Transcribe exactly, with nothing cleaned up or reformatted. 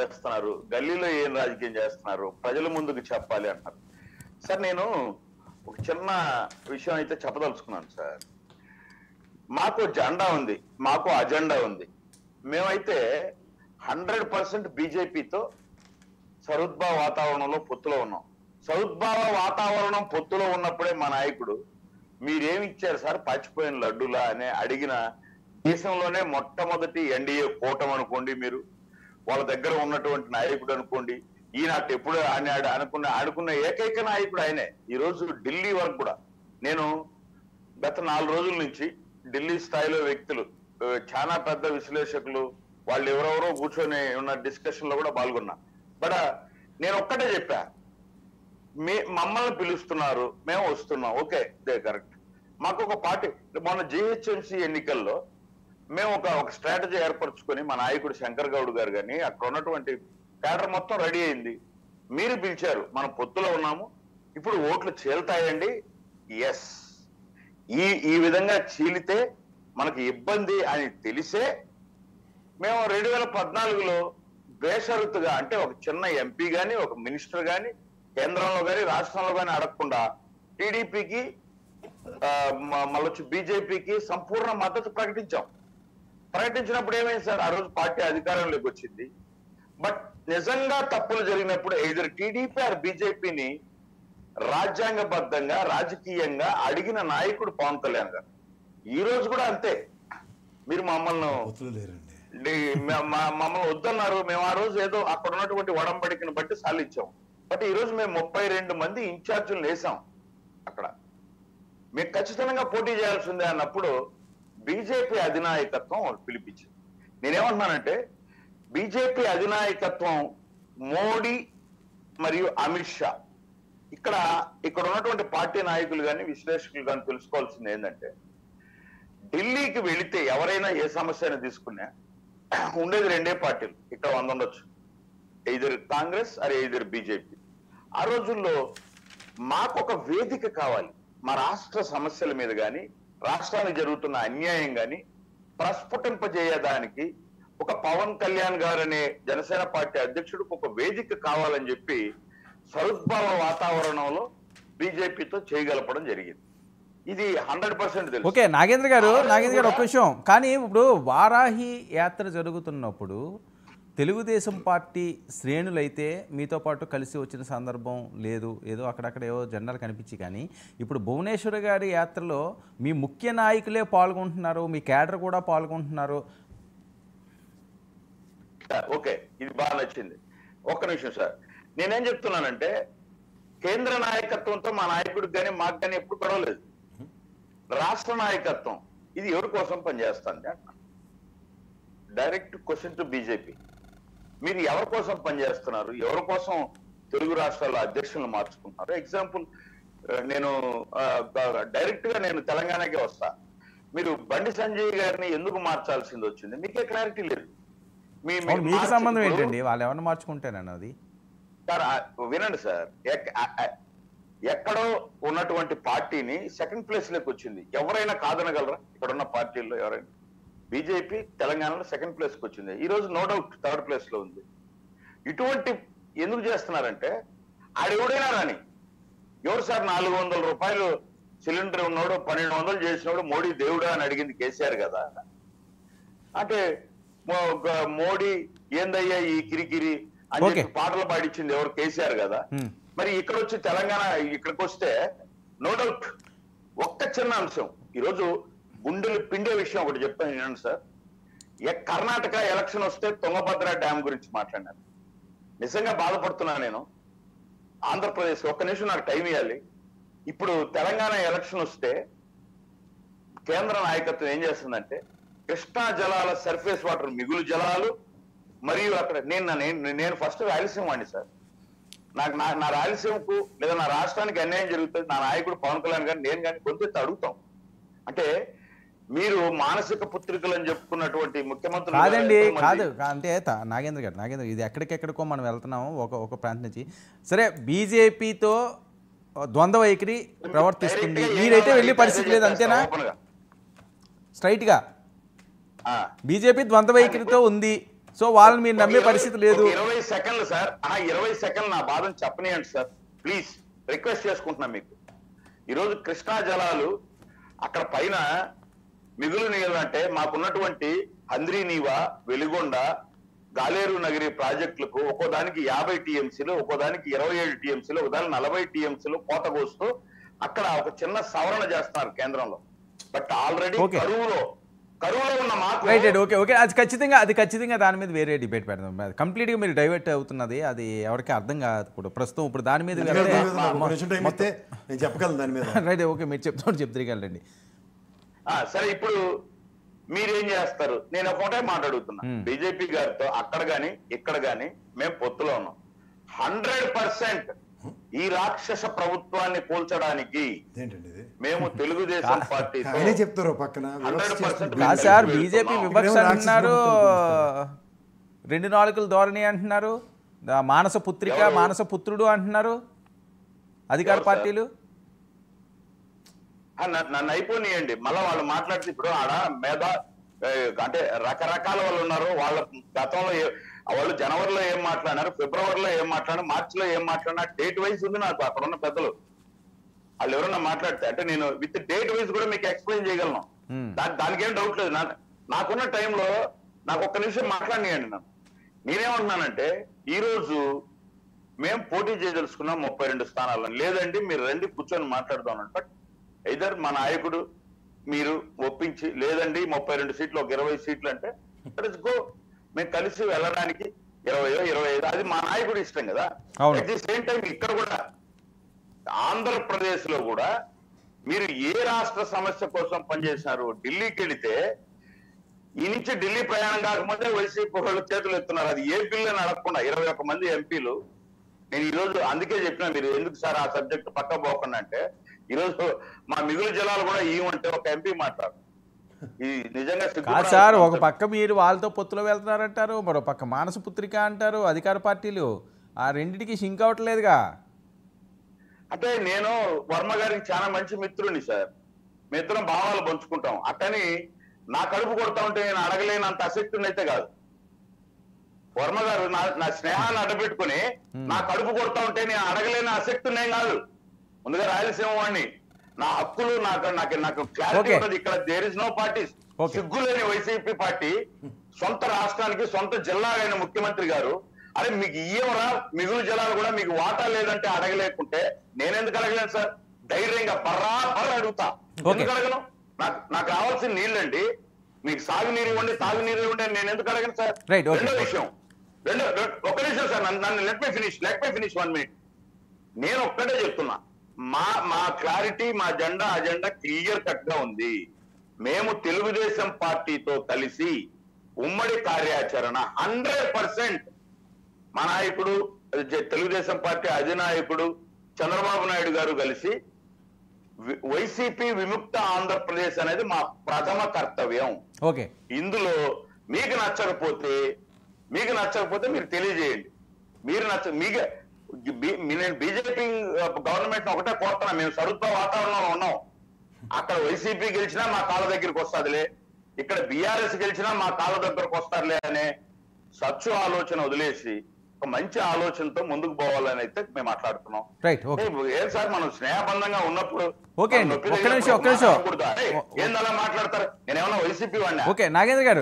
రాజకీయం గల్లీలో ఏం రాజకీయం ప్రజల ముందుకు చెప్పాలి అంటారు. సార్ నేను ఒక చిన్న విషయం అయితే చెప్పదలుచుకున్నాను సార్. మాకు జెండా ఉంది, మాకు అజెండా ఉంది. మేమైతే హండ్రెడ్ పర్సెంట్ బీజేపీతో సరుద్భావ వాతావరణంలో పొత్తులో ఉన్నాం. సరుద్భావ వాతావరణం పొత్తులో ఉన్నప్పుడే మా నాయకుడు మీరేమిచ్చారు సార్ పచ్చిపోయిన లడ్డులా అని అడిగిన దేశంలోనే మొట్టమొదటి ఎన్డీఏ కూటమి అనుకోండి, మీరు వాళ్ళ దగ్గర ఉన్నటువంటి నాయకుడు అనుకోండి, ఈనాటి ఎప్పుడు ఆయన అనుకున్న ఆడుకున్న ఏకైక నాయకుడు ఆయనే. ఈరోజు ఢిల్లీ వరకు కూడా నేను గత నాలుగు రోజుల నుంచి ఢిల్లీ స్థాయిలో వ్యక్తులు చాలా పెద్ద విశ్లేషకులు వాళ్ళు ఎవరెవరో కూర్చొని ఉన్న డిస్కషన్ లో కూడా పాల్గొన్నా. బట్ నేను ఒక్కటే చెప్పా, మీ మమ్మల్ని పిలుస్తున్నారు మేము వస్తున్నాం, ఓకే దే కరెక్ట్. మాకు ఒక పార్టీ మొన్న జిహెచ్ఎంసీ ఎన్నికల్లో మేము ఒక ఒక స్ట్రాటజీ ఏర్పరచుకొని మా నాయకుడు శంకర్ గౌడ్ గారు కానీ అక్కడ ఉన్నటువంటి క్యాడర్ మొత్తం రెడీ అయింది. మీరు పిలిచారు, మనం పొత్తులో ఉన్నాము, ఇప్పుడు ఓట్లు చీలుతాయండి. ఎస్, ఈ ఈ విధంగా చీలితే మనకు ఇబ్బంది అని తెలిసే మేము రెండు వేల పద్నాలుగులో బేషరతుగా అంటే ఒక చిన్న ఎంపీ కానీ ఒక మినిస్టర్ కానీ కేంద్రంలో కానీ రాష్ట్రంలో కానీ అడగకుండా టీడీపీకి మళ్ళొచ్చి బీజేపీకి సంపూర్ణ మద్దతు ప్రకటించాం. ప్రకటించినప్పుడు ఏమైంది సార్, ఆ రోజు పార్టీ అధికారంలోకి వచ్చింది. బట్ నిజంగా తప్పులు జరిగినప్పుడు ఎదురు టీడీపీ ఆర్ బీజేపీని రాజ్యాంగబద్ధంగా రాజకీయంగా అడిగిన నాయకుడు పవన్ కళ్యాణ్ గారు. ఈ రోజు కూడా అంతే, మీరు మమ్మల్ని మమ్మల్ని వద్దన్నారు, మేము ఆ రోజు ఏదో అక్కడ ఉన్నటువంటి వడంబడికను బట్టి సాలిచ్చాం. బట్ ఈ రోజు మేము ముప్పై రెండు మంది ఇన్ఛార్జీలు వేసాం. అక్కడ మేము ఖచ్చితంగా పోటీ చేయాల్సిందే అన్నప్పుడు బీజేపీ అధినాయకత్వం పిలిపించింది. నేనేమంటున్నానంటే బీజేపీ అధినాయకత్వం మోడీ మరియు అమిత్ షా ఇక్కడ ఇక్కడ ఉన్నటువంటి పార్టీ నాయకులు కానీ విశ్లేషకులు కానీ తెలుసుకోవాల్సింది ఏంటంటే ఢిల్లీకి వెళితే ఎవరైనా ఏ సమస్య అయినా తీసుకున్నా ఉండేది రెండే పార్టీలు, ఇక్కడ వంద ఉండొచ్చు, ఎదురు కాంగ్రెస్ అరే ఎదురు బీజేపీ. ఆ రోజుల్లో మాకు ఒక వేదిక కావాలి, మా రాష్ట్ర సమస్యల మీద కానీ రాష్ట్రానికి జరుగుతున్న అన్యాయం కానీ ప్రస్ఫుటింపజేయడానికి ఒక పవన్ కళ్యాణ్ గారు అనే జనసేన పార్టీ అధ్యక్షుడికి ఒక వేదిక కావాలని చెప్పి సరుద్భావ వాతావరణంలో బీజేపీతో చేయగలపడం జరిగింది. ఇది హండ్రెడ్ పర్సెంట్ తెలుసు. ఓకే నాగేంద్ర గారు, నాగేంద్ర గారు ఒక్క విషయం, కానీ ఇప్పుడు వారాహి యాత్ర జరుగుతున్నప్పుడు తెలుగుదేశం పార్టీ శ్రేణులైతే మీతో పాటు కలిసి వచ్చిన సందర్భం లేదు, ఏదో అక్కడక్కడ ఏవో జెండాలు కనిపించి. కానీ ఇప్పుడు భువనేశ్వర్ గారి యాత్రలో మీ ముఖ్య నాయకులే పాల్గొంటున్నారు, మీ క్యాడర్ కూడా పాల్గొంటున్నారు. ఓకే ఇది బాగా నచ్చింది. ఒక్క నిమిషం సార్, నేనేం చెప్తున్నానంటే కేంద్ర నాయకత్వంతో మా నాయకుడికి కానీ మాకు కానీ ఎప్పుడు గొడవలేదు. రాష్ట్ర నాయకత్వం ఇది ఎవరి కోసం పనిచేస్తుంది అంటున్నాను. డైరెక్ట్ క్వశ్చన్ టు బీజేపీ, మీరు ఎవరి కోసం పనిచేస్తున్నారు, ఎవరి కోసం తెలుగు రాష్ట్రాల్లో అధ్యక్షులను మార్చుకుంటున్నారు? ఎగ్జాంపుల్ నేను డైరెక్ట్ గా నేను తెలంగాణకే వస్తా. మీరు బండి సంజయ్ గారిని ఎందుకు మార్చాల్సింది వచ్చింది, మీకే క్లారిటీ లేదు. మీకు సంబంధం ఏంటండి, వాళ్ళు ఎవరిని మార్చుకుంటారన్న అది సార్ వినండి సార్. ఎక్కడో ఉన్నటువంటి పార్టీని సెకండ్ ప్లేస్ లోకి వచ్చింది, ఎవరైనా కాదనగలరా? ఇక్కడున్న పార్టీల్లో ఎవరైనా బీజేపీ తెలంగాణలో సెకండ్ ప్లేస్కి వచ్చింది, ఈరోజు నో డౌట్ థర్డ్ ప్లేస్లో ఉంది. ఇటువంటి ఎందుకు చేస్తున్నారంటే ఆడెవడైనా రాని ఎవరు సార్, నాలుగు వందల రూపాయలు సిలిండర్ ఉన్నాడు పన్నెండు వందలు చేసినాడు మోడీ దేవుడా అని అడిగింది కేసీఆర్ కదా. అంటే మోడీ ఏందయ్యా ఈ కిరికిరి అని చెప్పి పాటలు పాడించింది ఎవరు, కేసీఆర్ కదా. మరి ఇక్కడ వచ్చి తెలంగాణ ఇక్కడికి వస్తే నో డౌట్ ఒక్క చిన్న అంశం ఈరోజు గుండెలు పిండే విషయం ఒకటి చెప్తాను వినండి సార్. కర్ణాటక ఎలక్షన్ వస్తే తుంగభద్ర డ్యామ్ గురించి మాట్లాడాను, నిజంగా బాధపడుతున్నా నేను. ఆంధ్రప్రదేశ్ ఒక్క నిమిషం నాకు టైం ఇవ్వాలి. ఇప్పుడు తెలంగాణ ఎలక్షన్ వస్తే కేంద్ర నాయకత్వం ఏం చేస్తుందంటే కృష్ణా జలాల సర్ఫేస్ వాటర్ మిగులు జలాలు మరియు అక్కడ నేను నేను ఫస్ట్ రాయలసీమ వాడిని సార్. నాకు నా నా రాయలసీమకు లేదా నా రాష్ట్రానికి అన్యాయం జరుగుతుంది, నా నాయకుడు పవన్ కళ్యాణ్ గారిని నేను కానీ కొంత అడుగుతాం. అంటే మీరు మానసిక పుత్రికలు అని చెప్పుకున్నటువంటి ముఖ్యమంత్రి కాదండి, కాదు అంటే నాగేంద్ర గారు, నాగేంద్ర ఇది ఎక్కడికెక్కడికో మనం వెళ్తున్నాము ఒక ఒక ప్రాంతం నుంచి. సరే బీజేపీతో ద్వంద్వ వైఖరి ప్రవర్తిస్తుంది, మీరైతే వెళ్ళే పరిస్థితి లేదు అంతేనా? స్ట్రైట్ గా బీజేపీ ద్వంద్వ వైఖరితో ఉంది, సో వాళ్ళని మీరు నమ్మే పరిస్థితి లేదు। ఇరవై సెకండ్లు సార్, ఆ ఇరవై సెకండ్లు నా బాధను చెప్పనియండి సార్ ప్లీజ్, రిక్వెస్ట్ చేసుకుంటున్నాను మీకు। ఈరోజు కృష్ణా జలాలు అక్కడ పైన మిగులు నీళ్ళంటే మాకున్నటువంటి హంద్రీ నీవా వెలిగొండ గాలేరు నగరి ప్రాజెక్టులకు ఒక్కో దానికి యాభై టీఎంసీలు, ఒక్కో దానికి ఇరవై ఏడు టీఎంసీలు, ఒకదానికి నలభై టీఎంసీలు కోత కోస్తూ అక్కడ ఒక చిన్న సవరణ చేస్తున్నారు కేంద్రంలో। బట్ ఆల్రెడీ కరువులో అది ఖచ్చితంగా అది ఖచ్చితంగా దాని మీద వేరే డిబేట్ పెడదాం, కంప్లీట్గా మీరు డైవర్ట్ అవుతున్నది, అది ఎవరికి అర్థం కాదు ఇప్పుడు ప్రస్తుతం ఇప్పుడు దాని మీద చెప్పగలను దాని మీద రైట్ ఓకే మీరు చెప్తాను చెప్తే తిరిగలండి సరే। ఇప్పుడు మీరేం చేస్తారు, నేను ఒకటే మాట్లాడుతున్నా బీజేపీ గారితో, అక్కడ కానీ ఇక్కడ కానీ మేము పొత్తులో ఉన్నాం। హండ్రెడ్ పర్సెంట్ ఈ రాక్షస ప్రభుత్వాన్ని కూల్చడానికి మేము తెలుగుదేశం పార్టీ చెప్తారు పక్కన సార్, బీజేపీ విపక్ష అంటున్నారు, రెండు నాలుగుల ధోరణి అంటున్నారు, మానస పుత్రిక మానస పుత్రుడు అంటున్నారు అధికార పార్టీలు, నన్ను అయిపోయినాయండి మళ్ళీ వాళ్ళు మాట్లాడితే ఇప్పుడు ఆడ మీద అంటే రకరకాల వాళ్ళు ఉన్నారు, వాళ్ళ గతంలో వాళ్ళు జనవరిలో ఏం మాట్లాడినారు, ఫిబ్రవరిలో ఏం మాట్లాడినారు, మార్చిలో ఏం మాట్లాడినా డేట్ వైజ్ ఉంది నాకు అక్కడ ఉన్న పెద్దలు వాళ్ళు ఎవరన్నా మాట్లాడితే అంటే నేను విత్ డేట్ వైజ్ కూడా మీకు ఎక్స్ప్లెయిన్ చేయగలను, దాని దానికి ఏం డౌట్ లేదు। నాకున్న టైంలో నాకు ఒక్క నిమిషం మాట్లాడినాయండి నన్ను, నేనేమంటున్నానంటే ఈరోజు మేము పోటీ చేయదలుచుకున్నాం ముప్పై రెండు స్థానాలను, లేదండి మీరు రండి కూర్చొని మాట్లాడదామని, బట్ ఇద్దరు మా నాయకుడు మీరు ఒప్పించి లేదండి ముప్పై రెండు సీట్లు ఒక ఇరవై సీట్లు అంటే ఇట్స్ గో, మేము కలిసి వెళ్ళడానికి ఇరవయో ఇరవై ఐదు అది మా నాయకుడు ఇష్టం కదా। అట్ ది సేమ్ టైం ఇక్కడ కూడా ఆంధ్రప్రదేశ్ లో కూడా మీరు ఏ రాష్ట్ర సమస్య కోసం పనిచేసినారు, ఢిల్లీకి వెళితే ఈ నుంచి ఢిల్లీ ప్రయాణం కాకముందే వైసీపీ వాళ్ళు చేతులు ఎత్తున్నారు, అది ఏ బిల్లు అని అడగకుండా ఇరవై ఒక్క మంది ఎంపీలు। నేను ఈరోజు అందుకే చెప్పినా మీరు ఎందుకు సార్ ఆ సబ్జెక్ట్ పక్క పోకుండా అంటే, ఈరోజు మా మిగులు జిల్లాలు కూడా ఏమంటే ఒక ఎంపీ మాట్లాడు సార్, ఒక పక్క మీరు వాళ్ళతో పొత్తులో వెళ్తున్నారంటారు, మరో పక్క మానస పుత్రిక అంటారు అధికార పార్టీలు, ఆ రెండింటికి సింక్ అవట్లేదుగా। అంటే నేను వర్మ గారికి చాలా మంచి మిత్రుడిని సార్, మీ ఇద్దరం భావాలు పంచుకుంటాం, అట్టని నా కడుపు కొడతా ఉంటే నేను అడగలేనంత అసక్తుని అయితే కాదు వర్మ గారు, నా నా స్నేహాన్ని అడ్డపెట్టుకుని నా కడుపు కొడతా ఉంటే నేను అడగలేని అసక్తునేం కాదు, ముందుగా రాయలసీమ వాడిని, నా హక్కులు నాకు నాకు నాకు క్లారిటీ ఉంటుంది ఇక్కడ, దేర్ ఇస్ నో పార్టీస్, సిగ్గులేని వైసీపీ పార్టీ సొంత రాష్ట్రానికి సొంత జిల్లా అయిన ముఖ్యమంత్రి గారు అరే మీకు ఇయ్యవరా మిగులు జిల్లాలు కూడా మీకు వాటా లేదంటే అడగలేకుంటే నేనెందుకు అడగలేను సార్, ధైర్యంగా పర్రా పర్రా అడుగుతా, ఎందుకు అడగను, నాకు నాకు కావాల్సిన నీళ్ళండి, మీకు సాగునీరు ఇవ్వండి తాగునీరు ఇవ్వండి నేను ఎందుకు అడగను సార్। రెండో విషయం రెండో ఒక్క నిమిషం సార్ నన్ను let me finish let me finish one minute నేను ఒక్కటే చెప్తున్నా, మా మా క్లారిటీ మా అజెండా అజెండా క్లియర్ కట్ గా ఉంది, మేము తెలుగుదేశం పార్టీతో కలిసి ఉమ్మడి కార్యాచరణ హండ్రెడ్ పర్సెంట్ మా నాయకుడు తెలుగుదేశం పార్టీ అధినాయకుడు చంద్రబాబు నాయుడు గారు కలిసి వైసీపీ విముక్త ఆంధ్రప్రదేశ్ అనేది మా ప్రథమ కర్తవ్యం। ఓకే ఇందులో మీకు నచ్చకపోతే మీకు నచ్చకపోతే మీరు తెలియజేయండి, మీరు నచ్చ మీకు నేను బీజేపీ గవర్నమెంట్ ఒకటే కోరుతున్నా, మేము సరుత్వ వాతావరణంలో ఉన్నాం, అక్కడ వైసీపీ గెలిచినా మా కాళ్ళ దగ్గరికి వస్తుందిలే, ఇక్కడ బీఆర్ఎస్ గెలిచినా మా కాళ్ళ దగ్గరకు వస్తారులే అనే సచ్చు ఆలోచన వదిలేసి ఒక మంచి ఆలోచనతో ముందుకు పోవాలని అయితే మేము మాట్లాడుతున్నాం। ఏం సార్ మనం స్నేహబంధంగా ఉన్నప్పుడు ఏందలా మాట్లాడతారు, నేనేమన్నా వైసీపీ వాడినా? ఓకే నాగేంద్ర గారు।